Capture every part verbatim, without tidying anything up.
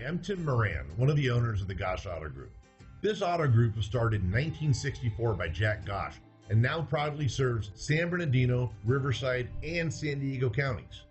Hi, I'm Tim Moran, one of the owners of the Gosch Auto Group. This auto group was started in nineteen sixty-four by Jack Gosch and now proudly serves San Bernardino, Riverside, and San Diego counties.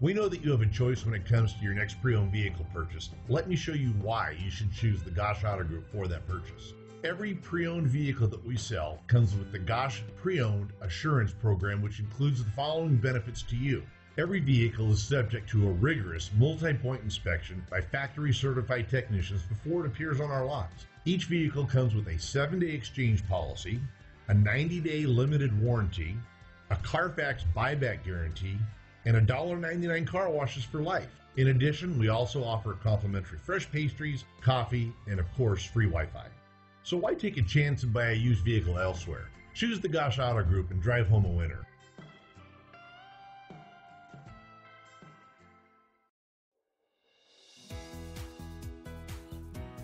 We know that you have a choice when it comes to your next pre-owned vehicle purchase. Let me show you why you should choose the Gosch Auto Group for that purchase. Every pre-owned vehicle that we sell comes with the Gosch Pre-Owned Assurance Program, which includes the following benefits to you. Every vehicle is subject to a rigorous multi-point inspection by factory certified technicians before it appears on our lots. Each vehicle comes with a seven-day exchange policy, a ninety-day limited warranty, a Carfax buyback guarantee, and one dollar ninety-nine car washes for life. In addition, we also offer complimentary fresh pastries, coffee, and of course, free Wi-Fi. So why take a chance and buy a used vehicle elsewhere? Choose the Gosch Auto Group and drive home a winner.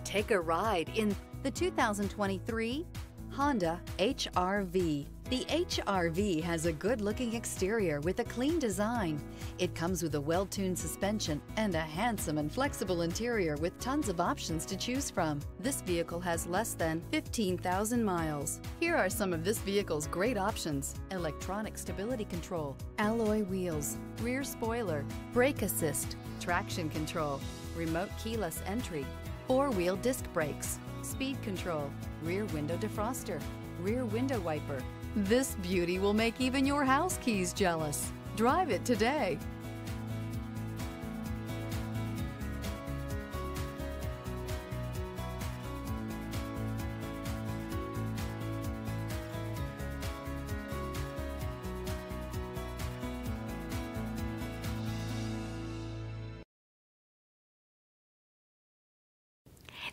Take a ride in the two thousand twenty-three Honda H R V. The H R V has a good-looking exterior with a clean design. It comes with a well-tuned suspension and a handsome and flexible interior with tons of options to choose from. This vehicle has less than fifteen thousand miles. Here are some of this vehicle's great options: electronic stability control, alloy wheels, rear spoiler, brake assist, traction control, remote keyless entry, four-wheel disc brakes, speed control, rear window defroster, rear window wiper. This beauty will make even your house keys jealous. Drive it today.